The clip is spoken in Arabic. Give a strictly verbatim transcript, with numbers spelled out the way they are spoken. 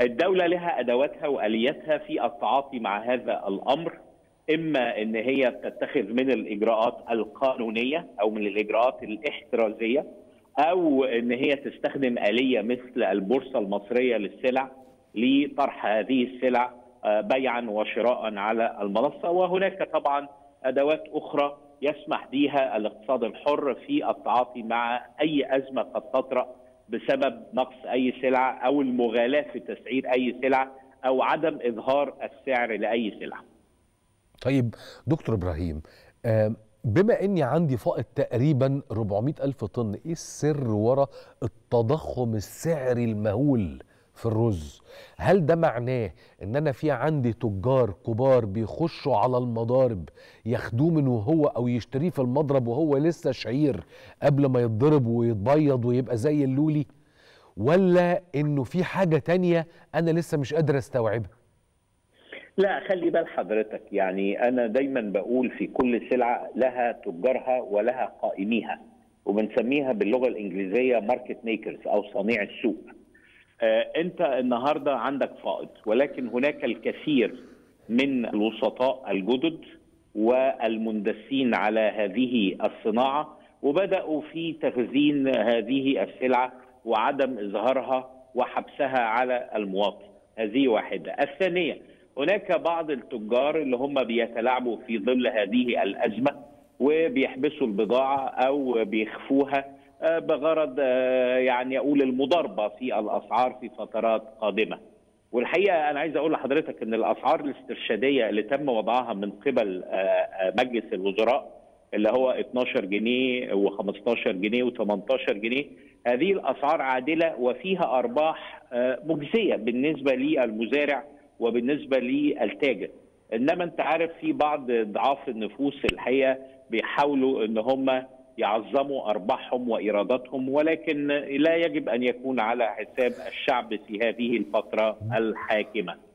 الدولة لها أدواتها وآلياتها في التعاطي مع هذا الأمر، إما أن هي تتخذ من الإجراءات القانونية أو من الإجراءات الاحترازية، أو أن هي تستخدم آلية مثل البورصة المصرية للسلع لطرح هذه السلع بيعا وشراء على المنصة. وهناك طبعا أدوات أخرى يسمح بها الاقتصاد الحر في التعاطي مع أي أزمة قد تطرأ بسبب نقص أي سلعة أو المغالاة في تسعير أي سلعة أو عدم إظهار السعر لأي سلعة. طيب دكتور إبراهيم، بما أني عندي فائض تقريبا أربعمائة ألف طن، إيه السر وراء التضخم السعري المهول في الرز؟ هل ده معناه ان انا في عندي تجار كبار بيخشوا على المضارب ياخدوه منه هو او يشتريه في المضرب وهو لسه شعير قبل ما يتضرب ويتبيض ويبقى زي اللولي، ولا انه في حاجه تانية انا لسه مش قادر استوعبها؟ لا، خلي بال حضرتك، يعني انا دايما بقول في كل سلعه لها تجارها ولها قائميها، وبنسميها باللغه الانجليزيه ماركت ميكرز او صنيع السوق. أنت النهاردة عندك فائض، ولكن هناك الكثير من الوسطاء الجدد والمندسين على هذه الصناعة، وبدأوا في تخزين هذه السلعة وعدم إظهارها وحبسها على المواطن. هذه واحدة. الثانية، هناك بعض التجار اللي هم بيتلاعبوا في ظل هذه الأزمة وبيحبسوا البضاعة أو بيخفوها بغرض يعني اقول المضاربه في الاسعار في فترات قادمه. والحقيقه انا عايز اقول لحضرتك ان الاسعار الاسترشاديه اللي تم وضعها من قبل مجلس الوزراء اللي هو اثناشر جنيه وخمستاشر جنيه وتمنتاشر جنيه، هذه الاسعار عادله وفيها ارباح مجزيه بالنسبه للمزارع وبالنسبه للتاجر. انما انت عارف في بعض ضعاف النفوس الحقيقه بيحاولوا ان هم يعظموا أرباحهم وإيراداتهم، ولكن لا يجب أن يكون على حساب الشعب في هذه الفترة الحاكمة.